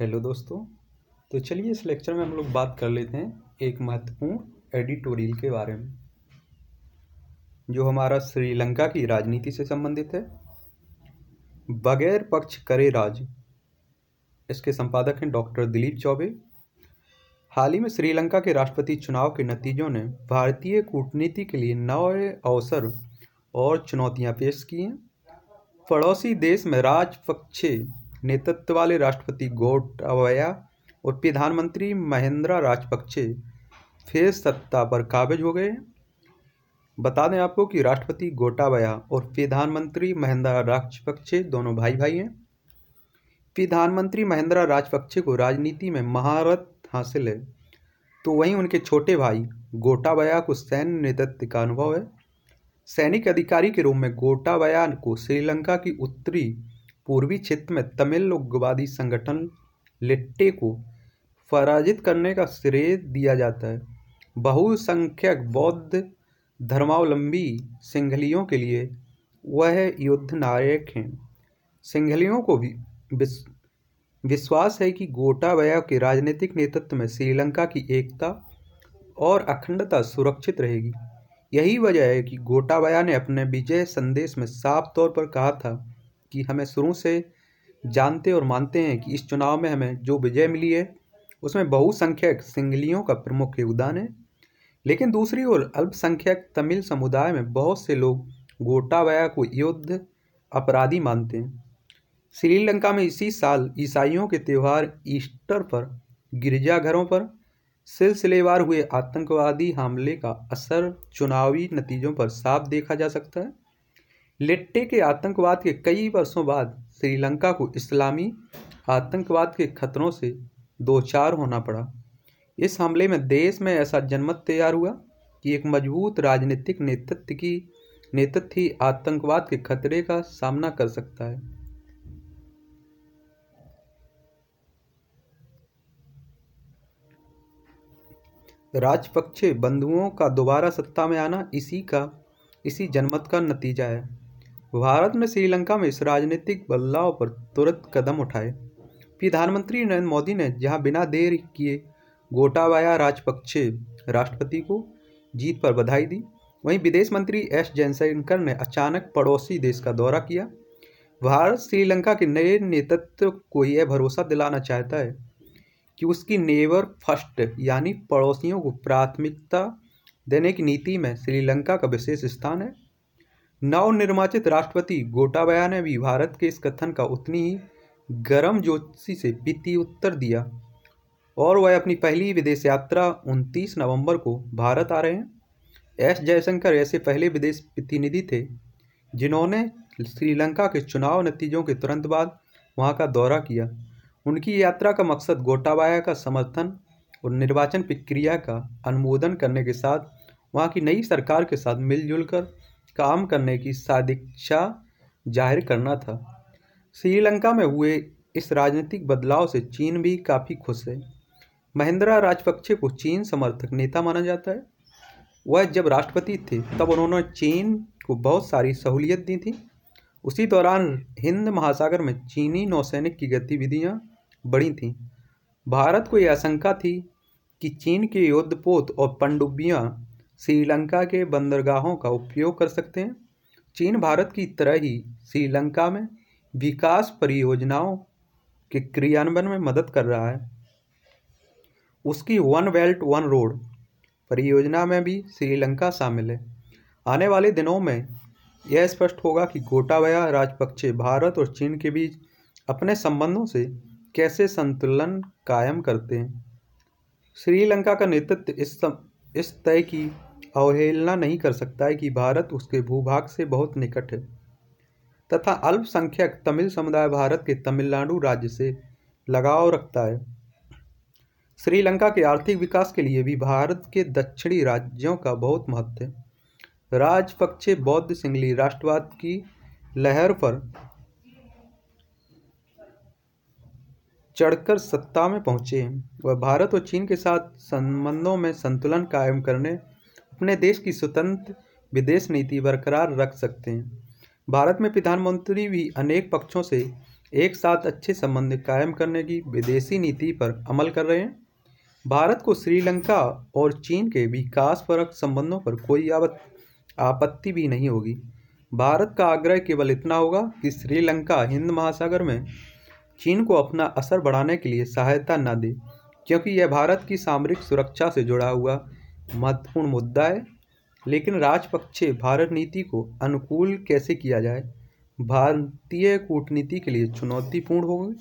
Hello दोस्तों, तो चलिए इस लेक्चर में हम लोग बात कर लेते हैं एक महत्वपूर्ण एडिटोरियल के बारे में जो हमारा श्रीलंका की राजनीति से संबंधित है। बगैर पक्ष करे राज, इसके संपादक हैं डॉक्टर दिलीप चौबे। हाल ही में श्रीलंका के राष्ट्रपति चुनाव के नतीजों ने भारतीय कूटनीति के लिए नए अवसर और चुनौतियाँ पेश की हैं। पड़ोसी देश में राजपक्षे नेतृत्व वाले राष्ट्रपति गोटाबाया और प्रधानमंत्री महिंदा राजपक्षे फिर सत्ता पर काबिज हो गए। बता दें आपको कि राष्ट्रपति गोटाबाया और प्रधानमंत्री महिंदा राजपक्षे दोनों भाई हैं। प्रधानमंत्री महिंदा राजपक्षे को राजनीति में महारत हासिल है, तो वहीं उनके छोटे भाई गोटाबाया को सैन्य नेतृत्व का अनुभव है। सैनिक अधिकारी के रूप में गोटाबाया को श्रीलंका की उत्तरी पूर्वी क्षेत्र में तमिल उग्रवादी संगठन लिट्टे को पराजित करने का श्रेय दिया जाता है। बहुसंख्यक बौद्ध धर्मावलंबी सिंघलियों के लिए वह युद्ध नायक हैं। सिंघलियों को भी विश्वास है कि गोटाबाया के राजनीतिक नेतृत्व में श्रीलंका की एकता और अखंडता सुरक्षित रहेगी। यही वजह है कि गोटाबाया ने अपने विजय संदेश में साफ तौर पर कहा था कि हमें शुरू से जानते और मानते हैं कि इस चुनाव में हमें जो विजय मिली है उसमें बहुसंख्यक सिंघलियों का प्रमुख योगदान है। लेकिन दूसरी ओर अल्पसंख्यक तमिल समुदाय में बहुत से लोग गोटाबाया को युद्ध अपराधी मानते हैं। श्रीलंका में इसी साल ईसाइयों के त्यौहार ईस्टर पर गिरजाघरों पर सिलसिलेवार हुए आतंकवादी हमले का असर चुनावी नतीजों पर साफ देखा जा सकता है। लिट्टे के आतंकवाद के कई वर्षों बाद श्रीलंका को इस्लामी आतंकवाद के खतरों से दोचार होना पड़ा। इस हमले में देश में ऐसा जनमत तैयार हुआ कि एक मजबूत राजनीतिक नेतृत्व ही आतंकवाद के खतरे का सामना कर सकता है। राजपक्षे बंधुओं का दोबारा सत्ता में आना इसी जनमत का नतीजा है। भारत ने श्रीलंका में इस राजनीतिक बदलाव पर तुरंत कदम उठाए। प्रधानमंत्री नरेंद्र मोदी ने जहां बिना देर किए गोटाबाया राजपक्षे राष्ट्रपति को जीत पर बधाई दी, वहीं विदेश मंत्री एस जयशंकर ने अचानक पड़ोसी देश का दौरा किया। भारत श्रीलंका के नए नेतृत्व को यह भरोसा दिलाना चाहता है कि उसकी नेबर फर्स्ट यानी पड़ोसियों को प्राथमिकता देने की नीति में श्रीलंका का विशेष स्थान है। नवनिर्वाचित राष्ट्रपति गोटाबाया ने भी भारत के इस कथन का उतनी ही गर्मजोशी से प्रत्युत्तर दिया और वह अपनी पहली विदेश यात्रा 29 नवंबर को भारत आ रहे हैं। एस जयशंकर ऐसे पहले विदेश प्रतिनिधि थे जिन्होंने श्रीलंका के चुनाव नतीजों के तुरंत बाद वहां का दौरा किया। उनकी यात्रा का मकसद गोटाबाया का समर्थन और निर्वाचन प्रक्रिया का अनुमोदन करने के साथ वहां की नई सरकार के साथ मिलजुल कर काम करने की सदिच्छा जाहिर करना था। श्रीलंका में हुए इस राजनीतिक बदलाव से चीन भी काफ़ी खुश है। महिंदा राजपक्षे को चीन समर्थक नेता माना जाता है। वह जब राष्ट्रपति थे तब उन्होंने चीन को बहुत सारी सहूलियत दी थी। उसी दौरान हिंद महासागर में चीनी नौसैनिक की गतिविधियां बढ़ी थीं। भारत को यह आशंका थी कि चीन के युद्धपोत और पनडुब्बियां श्रीलंका के बंदरगाहों का उपयोग कर सकते हैं। चीन भारत की तरह ही श्रीलंका में विकास परियोजनाओं के क्रियान्वयन में मदद कर रहा है। उसकी वन बेल्ट वन रोड परियोजना में भी श्रीलंका शामिल है। आने वाले दिनों में यह स्पष्ट होगा कि गोटाबाया राजपक्षे भारत और चीन के बीच अपने संबंधों से कैसे संतुलन कायम करते हैं। श्रीलंका का नेतृत्व इस तय की अवहेलना नहीं कर सकता है कि भारत उसके भूभाग से बहुत निकट है तथा अल्पसंख्यक तमिल समुदाय भारत के तमिलनाडु राज्य से लगाव रखता है। श्रीलंका के आर्थिक विकास के लिए भी भारत के दक्षिणी राज्यों का बहुत महत्व है। राजपक्षे बौद्ध सिंघली राष्ट्रवाद की लहर पर चढ़कर सत्ता में पहुंचे। वह भारत और चीन के साथ संबंधों में संतुलन कायम करने अपने देश की स्वतंत्र विदेश नीति बरकरार रख सकते हैं। भारत में प्रधानमंत्री भी अनेक पक्षों से एक साथ अच्छे संबंध कायम करने की विदेशी नीति पर अमल कर रहे हैं। भारत को श्रीलंका और चीन के विकासपरक संबंधों पर कोई आपत्ति भी नहीं होगी। भारत का आग्रह केवल इतना होगा कि श्रीलंका हिंद महासागर में चीन को अपना असर बढ़ाने के लिए सहायता न दे, क्योंकि यह भारत की सामरिक सुरक्षा से जुड़ा हुआ महत्वपूर्ण मुद्दा है। लेकिन राजपक्षे भारत नीति को अनुकूल कैसे किया जाए, भारतीय कूटनीति के लिए चुनौतीपूर्ण होगी।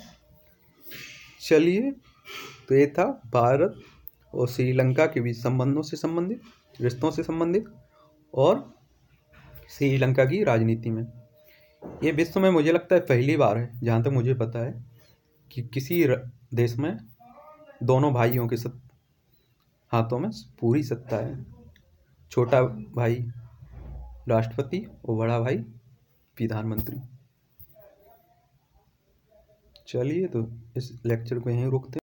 चलिए, तो ये था भारत और श्रीलंका के बीच संबंधों से संबंधित, रिश्तों से संबंधित और श्रीलंका की राजनीति में। ये विश्व में मुझे लगता है पहली बार है, जहाँ तक मुझे पता है, कि किसी देश में दोनों भाइयों के हाथों में पूरी सत्ता है। छोटा भाई राष्ट्रपति और बड़ा भाई प्रधानमंत्री। चलिए, तो इस लेक्चर को यहीं रोकते हैं।